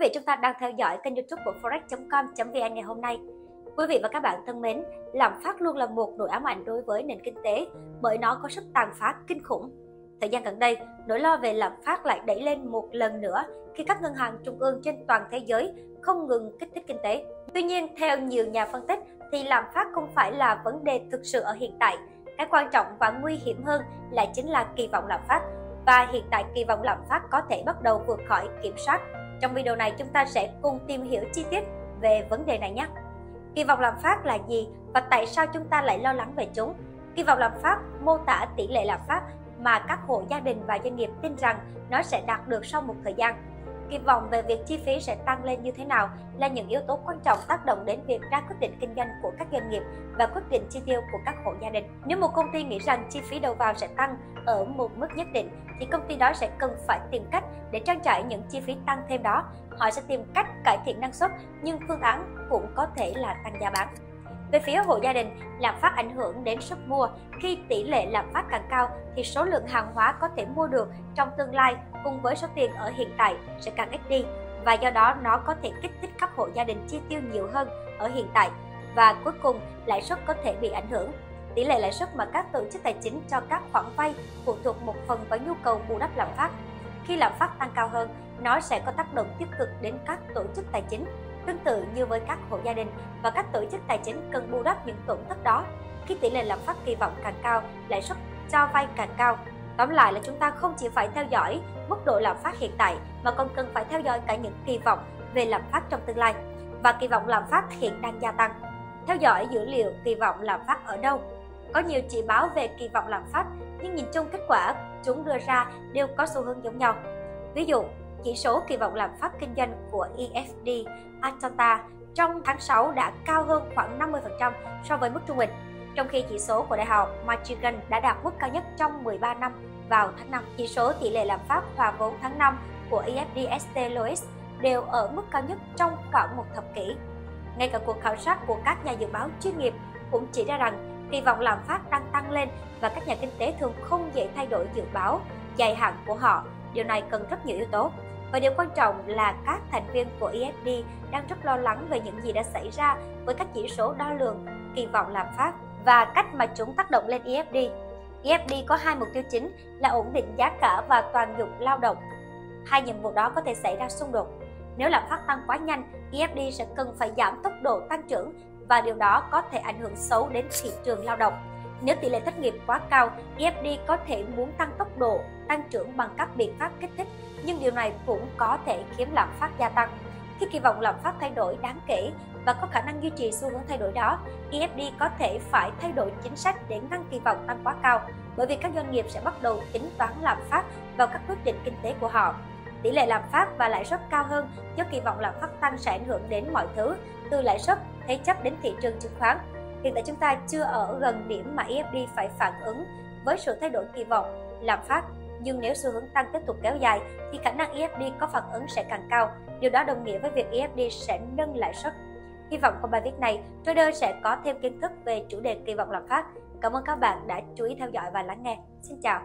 Quý vị chúng ta đang theo dõi kênh YouTube của Forex.com.vn ngày hôm nay. Quý vị và các bạn thân mến, lạm phát luôn là một nỗi ám ảnh đối với nền kinh tế bởi nó có sức tàn phá kinh khủng. Thời gian gần đây, nỗi lo về lạm phát lại đẩy lên một lần nữa khi các ngân hàng trung ương trên toàn thế giới không ngừng kích thích kinh tế. Tuy nhiên, theo nhiều nhà phân tích thì lạm phát không phải là vấn đề thực sự ở hiện tại. Cái quan trọng và nguy hiểm hơn lại chính là kỳ vọng lạm phát. Và hiện tại kỳ vọng lạm phát có thể bắt đầu vượt khỏi kiểm soát. Trong video này chúng ta sẽ cùng tìm hiểu chi tiết về vấn đề này nhé. Kỳ vọng lạm phát là gì và tại sao chúng ta lại lo lắng về chúng? Kỳ vọng lạm phát mô tả tỷ lệ lạm phát mà các hộ gia đình và doanh nghiệp tin rằng nó sẽ đạt được sau một thời gian. Kỳ vọng về việc chi phí sẽ tăng lên như thế nào là những yếu tố quan trọng tác động đến việc ra quyết định kinh doanh của các doanh nghiệp và quyết định chi tiêu của các hộ gia đình. Nếu một công ty nghĩ rằng chi phí đầu vào sẽ tăng ở một mức nhất định thì công ty đó sẽ cần phải tìm cách để trang trải những chi phí tăng thêm đó. Họ sẽ tìm cách cải thiện năng suất nhưng phương án cũng có thể là tăng giá bán. Về phía hộ gia đình, lạm phát ảnh hưởng đến sức mua. Khi tỷ lệ lạm phát càng cao thì số lượng hàng hóa có thể mua được trong tương lai cùng với số tiền ở hiện tại sẽ càng ít đi và do đó nó có thể kích thích các hộ gia đình chi tiêu nhiều hơn ở hiện tại và cuối cùng lãi suất có thể bị ảnh hưởng. Tỷ lệ lãi suất mà các tổ chức tài chính cho các khoản vay phụ thuộc một phần vào nhu cầu bù đắp lạm phát. Khi lạm phát tăng cao hơn, nó sẽ có tác động tiêu cực đến các tổ chức tài chính. Tương tự như với các hộ gia đình và các tổ chức tài chính cần bù đắp những tổn thất đó. Khi tỷ lệ lạm phát kỳ vọng càng cao, lãi suất cho vay càng cao. Tóm lại là chúng ta không chỉ phải theo dõi mức độ lạm phát hiện tại mà còn cần phải theo dõi cả những kỳ vọng về lạm phát trong tương lai. Và kỳ vọng lạm phát hiện đang gia tăng. Theo dõi dữ liệu kỳ vọng lạm phát ở đâu? Có nhiều chỉ báo về kỳ vọng lạm phát nhưng nhìn chung kết quả chúng đưa ra đều có xu hướng giống nhau. Ví dụ, chỉ số kỳ vọng lạm phát kinh doanh của IFD Atlanta trong tháng 6 đã cao hơn khoảng 50% so với mức trung bình, trong khi chỉ số của Đại học Michigan đã đạt mức cao nhất trong 13 năm vào tháng 5. Chỉ số tỷ lệ lạm phát hòa vốn tháng 5 của IFD St. Louis đều ở mức cao nhất trong khoảng một thập kỷ. Ngay cả cuộc khảo sát của các nhà dự báo chuyên nghiệp cũng chỉ ra rằng kỳ vọng lạm phát đang tăng lên và các nhà kinh tế thường không dễ thay đổi dự báo dài hạn của họ. Điều này cần rất nhiều yếu tố. Và điều quan trọng là các thành viên của IFD đang rất lo lắng về những gì đã xảy ra với các chỉ số đo lường kỳ vọng lạm phát và cách mà chúng tác động lên IFD. IFD có hai mục tiêu chính là ổn định giá cả và toàn dụng lao động. Hai nhiệm vụ đó có thể xảy ra xung đột. Nếu lạm phát tăng quá nhanh, IFD sẽ cần phải giảm tốc độ tăng trưởng và điều đó có thể ảnh hưởng xấu đến thị trường lao động. Nếu tỷ lệ thất nghiệp quá cao, IFD có thể muốn tăng tốc độ tăng trưởng bằng các biện pháp kích thích, nhưng điều này cũng có thể khiến lạm phát gia tăng. Khi kỳ vọng lạm phát thay đổi đáng kể và có khả năng duy trì xu hướng thay đổi đó, IFD có thể phải thay đổi chính sách để ngăn kỳ vọng tăng quá cao, bởi vì các doanh nghiệp sẽ bắt đầu tính toán lạm phát vào các quyết định kinh tế của họ. Tỷ lệ lạm phát và lãi suất cao hơn do kỳ vọng lạm phát tăng sẽ ảnh hưởng đến mọi thứ, từ lãi suất, thế chấp đến thị trường chứng khoán. Hiện tại chúng ta chưa ở gần điểm mà IFD phải phản ứng với sự thay đổi kỳ vọng lạm phát, nhưng nếu xu hướng tăng tiếp tục kéo dài thì khả năng IFD có phản ứng sẽ càng cao. Điều đó đồng nghĩa với việc IFD sẽ nâng lãi suất. Hy vọng qua bài viết này, trader sẽ có thêm kiến thức về chủ đề kỳ vọng lạm phát. Cảm ơn các bạn đã chú ý theo dõi và lắng nghe. Xin chào!